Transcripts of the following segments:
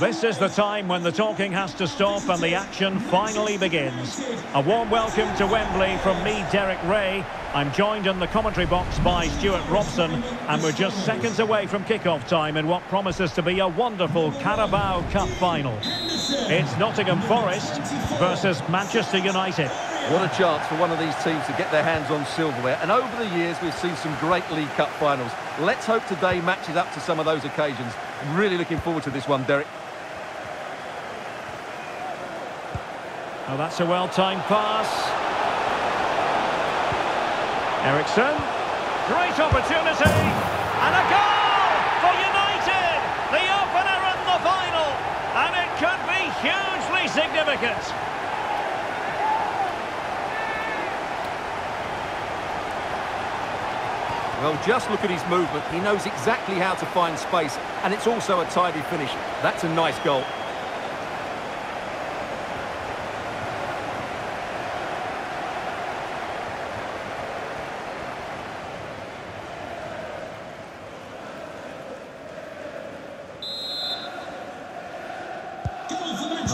This is the time when the talking has to stop and the action finally begins. A warm welcome to Wembley from me, Derek Ray. I'm joined in the commentary box by Stuart Robson, and we're just seconds away from kick-off time in what promises to be a wonderful Carabao Cup final. It's Nottingham Forest versus Manchester United. What a chance for one of these teams to get their hands on silverware. And over the years, we've seen some great League Cup finals. Let's hope today matches up to some of those occasions. I'm really looking forward to this one, Derek. Oh, that's a well-timed pass. Eriksen. Great opportunity. And a goal for United. The opener in the final. And it could be hugely significant. Well, just look at his movement. He knows exactly how to find space. And it's also a tidy finish. That's a nice goal.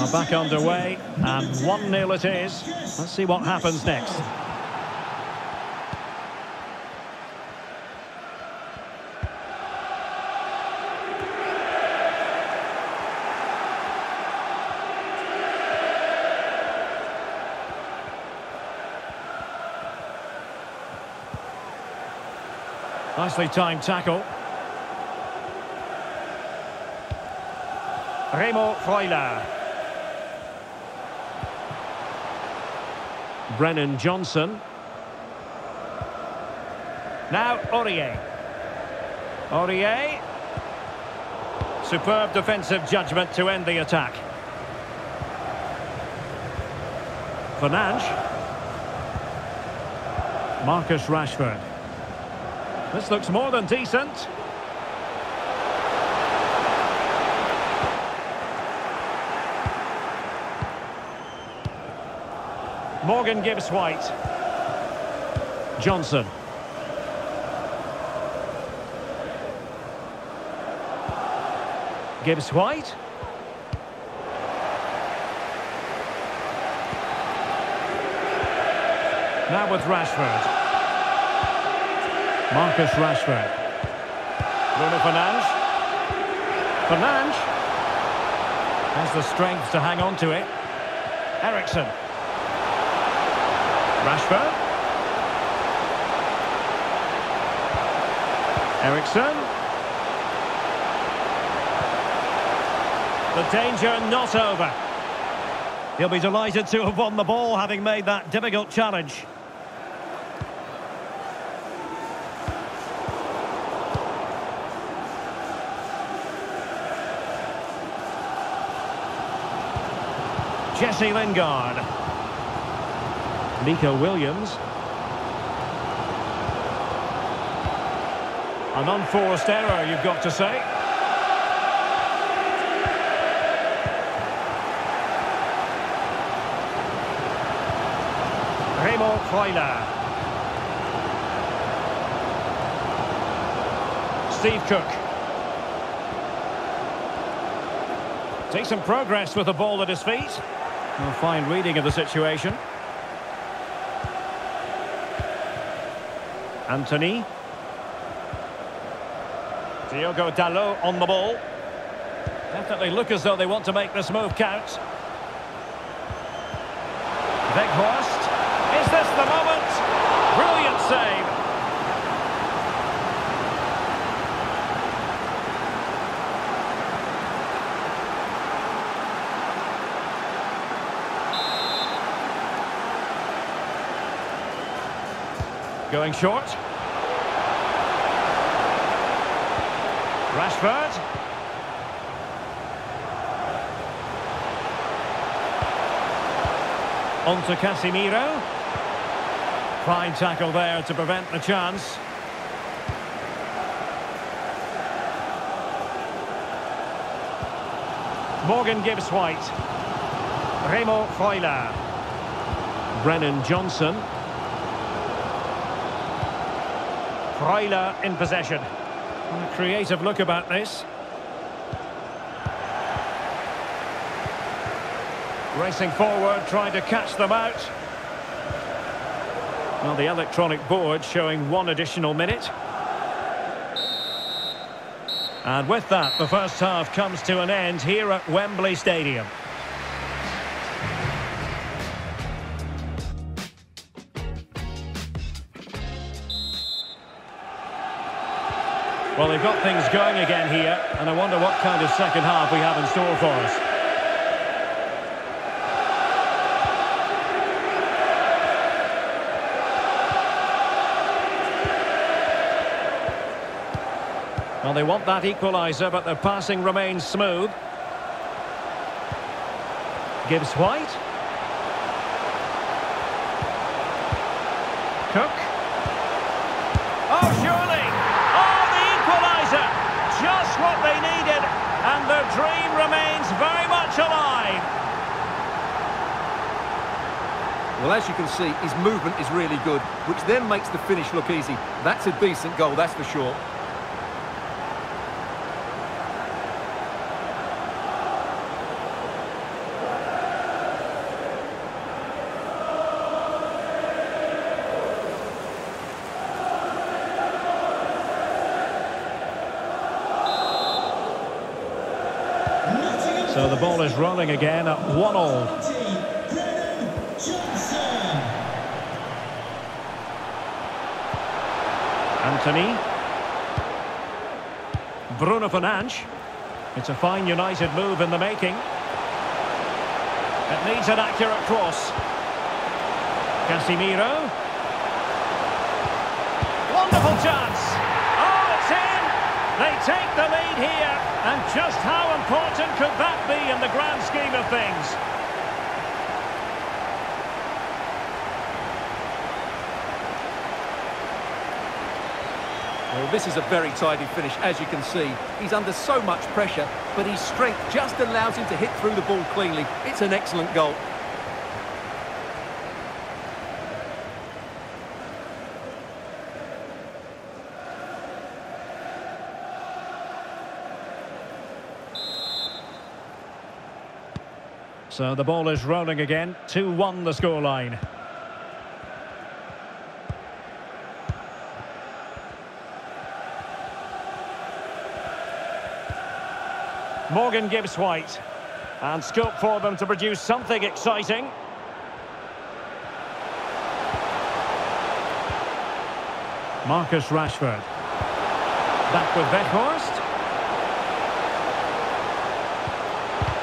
Are back underway, and 1-0 it is. Let's see what happens next. Nicely timed tackle. Remo Freuler. Brennan Johnson. Now Aurier. Aurier. Superb defensive judgment to end the attack. Fernandes. Marcus Rashford. This looks more than decent. Morgan Gibbs-White. Johnson. Gibbs-White. Now with Rashford. Marcus Rashford. Bruno Fernandes. Fernandes has the strength to hang on to it. Eriksen. Rashford. Eriksen. The danger not over. He'll be delighted to have won the ball, having made that difficult challenge. Jesse Lingard. Nico Williams. An unforced error, you've got to say. Remo Freuler. Steve Cook. Decent progress with the ball at his feet. A fine reading of the situation. Anthony. Diogo Dalot on the ball. Definitely look as though they want to make this move count. Van Horst. Is this the moment? Brilliant save. Going short. Rashford. On to Casemiro. Fine tackle there to prevent the chance. Morgan Gibbs-White. Remo Freuler. Brennan Johnson. Freuler in possession. A creative look about this. Racing forward, trying to catch them out. Well, the electronic board showing 1 additional minute. And with that, the first half comes to an end here at Wembley Stadium. Well, they've got things going again here, and I wonder what kind of second half we have in store for us. Well, they want that equaliser, but the passing remains smooth. Gibbs-White. Cook. Oh, surely! Just what they needed, and the dream remains very much alive. Well, as you can see, his movement is really good, which then makes the finish look easy. That's a decent goal, that's for sure. So the ball is rolling again at 1-1. Brennan Johnson. Anthony. Bruno Fernandes. It's a fine United move in the making. It needs an accurate cross. Casemiro. Wonderful chance. Oh, it's in! They take the lead here. And just how important could that be in the grand scheme of things? Well, this is a very tidy finish, as you can see. He's under so much pressure, but his strength just allows him to hit through the ball cleanly. It's an excellent goal. So the ball is rolling again, 2-1 the scoreline. Morgan Gibbs-White, and scope for them to produce something exciting. Marcus Rashford, back with Van Horst.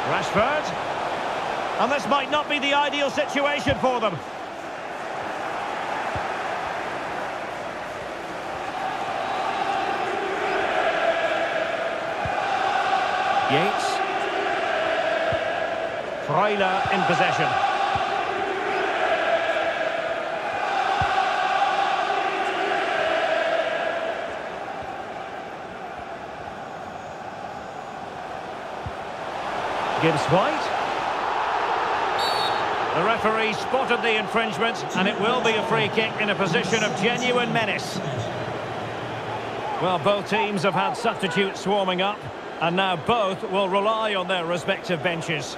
Rashford. And this might not be the ideal situation for them. Yates. Freuler in possession. Gibbs-White. The referee spotted the infringement, and it will be a free kick in a position of genuine menace. Well, both teams have had substitutes warming up, and now both will rely on their respective benches.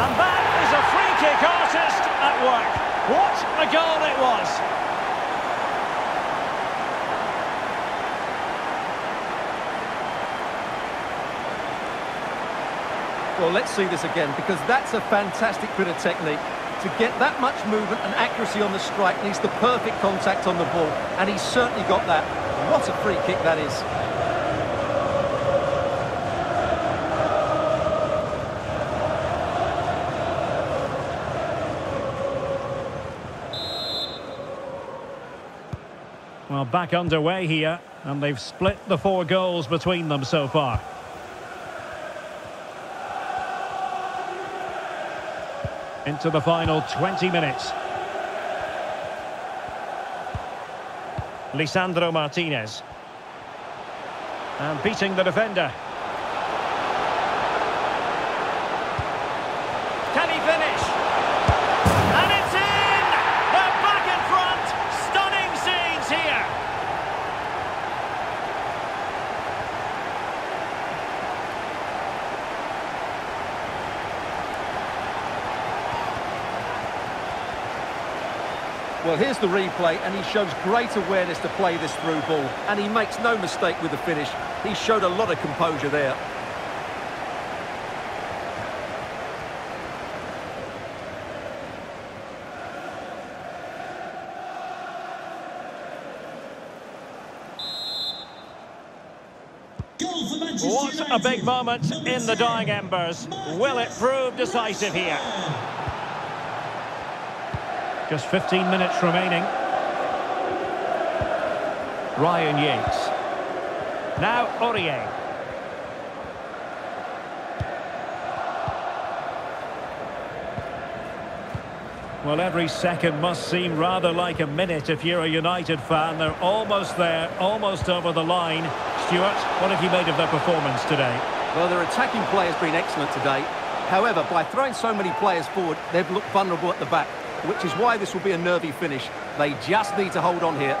And that is a free kick artist at work. What a goal it was! Well, let's see this again, because that's a fantastic bit of technique. To get that much movement and accuracy on the strike needs the perfect contact on the ball, and he's certainly got that. What a free kick that is. Well, back underway here, and they've split the 4 goals between them so far. Into the final 20 minutes. Lisandro Martinez. And beating the defender. Can he finish? And it's in! They're back in front! Stunning scene! Well, here's the replay, and he shows great awareness to play this through ball, and he makes no mistake with the finish. He showed a lot of composure there. What a big moment in the dying embers. Will it prove decisive here? Just 15 minutes remaining. Ryan Yates. Now Aurier. Well, every second must seem rather like a minute if you're a United fan. They're almost there, almost over the line. Stuart, what have you made of their performance today? Well, their attacking play has been excellent today. However, by throwing so many players forward, they've looked vulnerable at the back, which is why this will be a nervy finish. They just need to hold on here.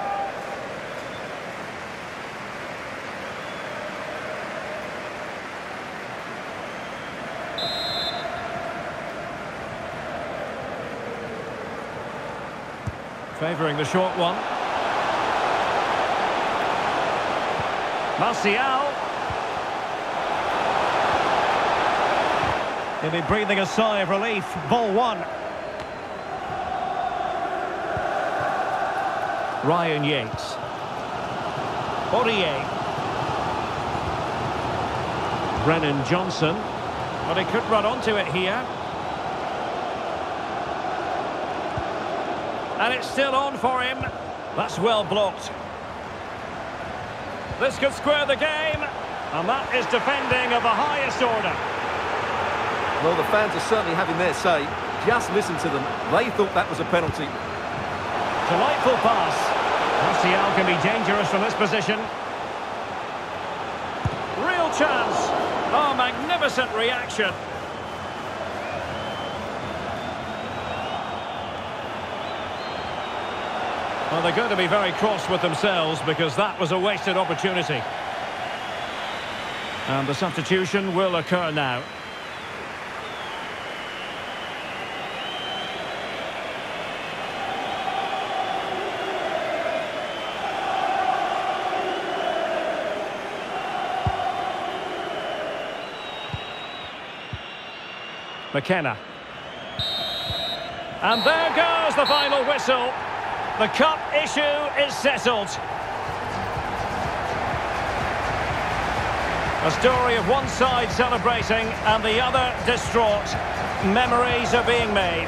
Favouring the short one. Martial. He'll be breathing a sigh of relief. Ball one. Ryan Yates. Aurier. Brennan Johnson. But he could run onto it here. And it's still on for him. That's well blocked. This could square the game. And that is defending of the highest order. Well, the fans are certainly having their say. Just listen to them. They thought that was a penalty. Delightful pass. Martial can be dangerous from this position. Real chance. Oh, magnificent reaction. Well, they're going to be very cross with themselves because that was a wasted opportunity. And the substitution will occur now. McKenna. And there goes the final whistle. The cup issue is settled. A story of one side celebrating and the other distraught. Memories are being made.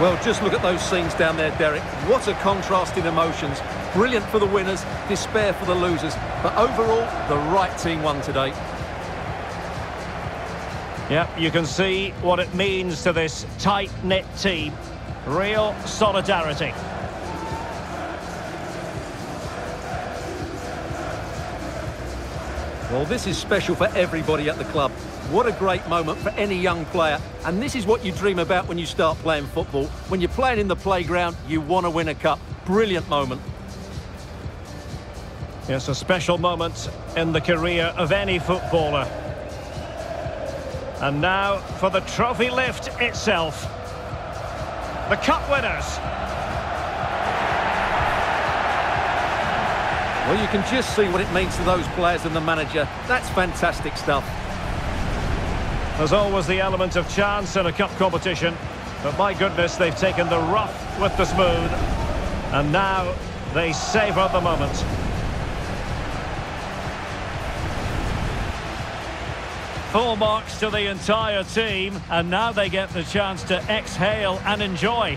Well, just look at those scenes down there, Derek. What a contrast in emotions. Brilliant for the winners, despair for the losers. But overall, the right team won today. Yep, you can see what it means to this tight-knit team. Real solidarity. Well, this is special for everybody at the club. What a great moment for any young player. And this is what you dream about when you start playing football. When you're playing in the playground, you want to win a cup. Brilliant moment. It's a special moment in the career of any footballer. And now for the trophy lift itself. The cup winners. Well, you can just see what it means to those players and the manager. That's fantastic stuff. There's always the element of chance in a cup competition, but my goodness, they've taken the rough with the smooth, and now they savour the moment. Full marks to the entire team, and now they get the chance to exhale and enjoy.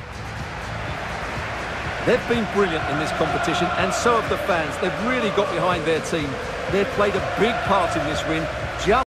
They've been brilliant in this competition, and so have the fans. They've really got behind their team. They've played a big part in this win. Just